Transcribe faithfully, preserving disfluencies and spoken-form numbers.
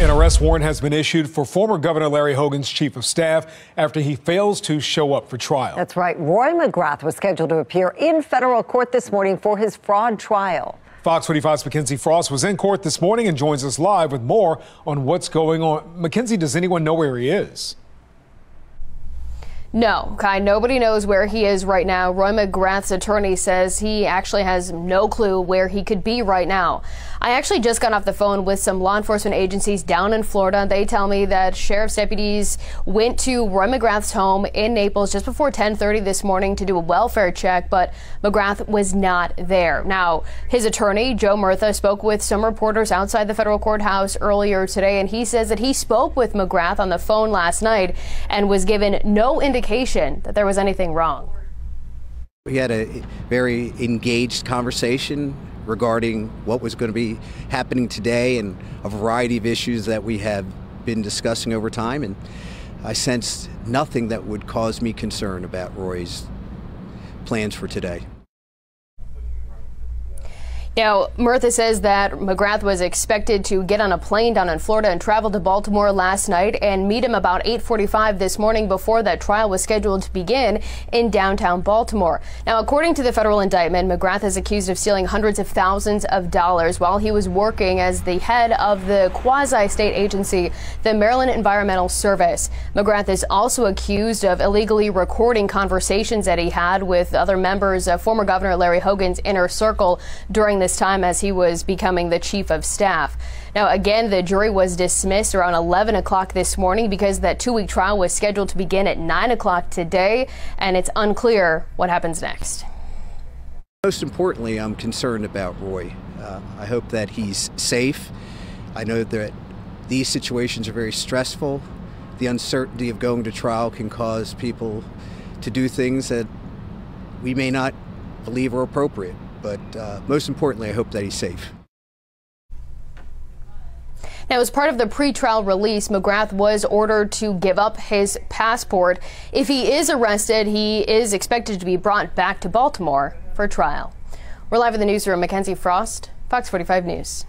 An arrest warrant has been issued for former Governor Larry Hogan's chief of staff after he fails to show up for trial. That's right. Roy McGrath was scheduled to appear in federal court this morning for his fraud trial. Fox twenty-five's Mackenzie Frost was in court this morning and joins us live with more on what's going on. Mackenzie, does anyone know where he is? No, Kai, nobody knows where he is right now. Roy McGrath's attorney says he actually has no clue where he could be right now. I actually just got off the phone with some law enforcement agencies down in Florida. They tell me that sheriff's deputies went to Roy McGrath's home in Naples just before ten thirty this morning to do a welfare check, but McGrath was not there. Now, his attorney, Joe Murtha, spoke with some reporters outside the federal courthouse earlier today, and he says that he spoke with McGrath on the phone last night and was given no indication that there was anything wrong. We had a very engaged conversation regarding what was going to be happening today and a variety of issues that we have been discussing over time, and I sensed nothing that would cause me concern about Roy's plans for today. Now, Murtha says that McGrath was expected to get on a plane down in Florida and travel to Baltimore last night and meet him about eight forty-five this morning before that trial was scheduled to begin in downtown Baltimore. Now, according to the federal indictment, McGrath is accused of stealing hundreds of thousands of dollars while he was working as the head of the quasi-state agency, the Maryland Environmental Service. McGrath is also accused of illegally recording conversations that he had with other members of former Governor Larry Hogan's inner circle during this time as he was becoming the chief of staff. Now, again, the jury was dismissed around eleven o'clock this morning because that two-week trial was scheduled to begin at nine o'clock today, and it's unclear what happens next. Most importantly, I'm concerned about Roy. Uh, I hope that he's safe. I know that these situations are very stressful. The uncertainty of going to trial can cause people to do things that we may not believe are appropriate. But uh, most importantly, I hope that he's safe. Now, as part of the pretrial release, McGrath was ordered to give up his passport. If he is arrested, he is expected to be brought back to Baltimore for trial. We're live in the newsroom. Mackenzie Frost, Fox forty-five News.